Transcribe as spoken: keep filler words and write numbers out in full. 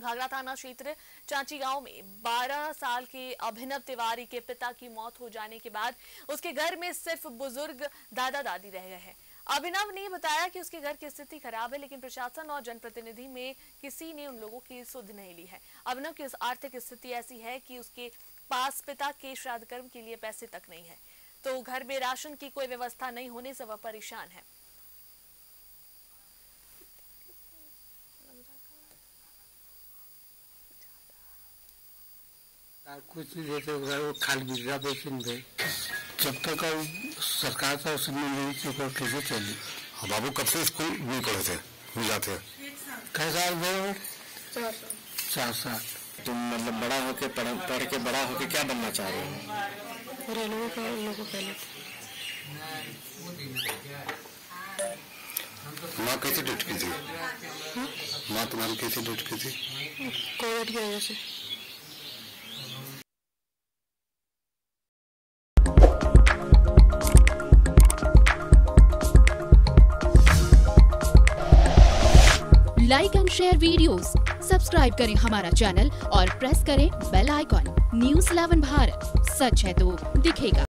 घाघरा थाना क्षेत्र चांची गांव में बारह साल के अभिनव तिवारी के पिता की मौत हो जाने के बाद उसके घर में सिर्फ बुजुर्ग दादा दादी रह गए हैं। अभिनव ने बताया कि उसके घर की स्थिति खराब है, लेकिन प्रशासन और जनप्रतिनिधि में किसी ने उन लोगों की सुध नहीं ली है। अभिनव की आर्थिक स्थिति ऐसी है कि उसके पास पिता के श्राद्ध कर्म के लिए पैसे तक नहीं है, तो घर में राशन की कोई व्यवस्था नहीं होने से वह परेशान है। कुछ नहीं देते वो खाली बिजरा पेशन पे जब तक सरकार था उसमें मेरी चुकाव कैसे चली। बाबू कब से स्कूल नहीं पढ़े थे, नहीं जाते कई साल में चार साल। तुम मतलब बड़ा होके पढ़ पढ़ के बड़ा होके क्या बनना चाह रहे हो? रेलवे का लोगों पहले माँ कैसे डट की थी? माँ तुम्हारी कैसे डट की थी? कोविड की वजह से। Like and share videos, subscribe करें हमारा चैनल और प्रेस करें bell icon. News eleven Bharat, सच है तो दिखेगा।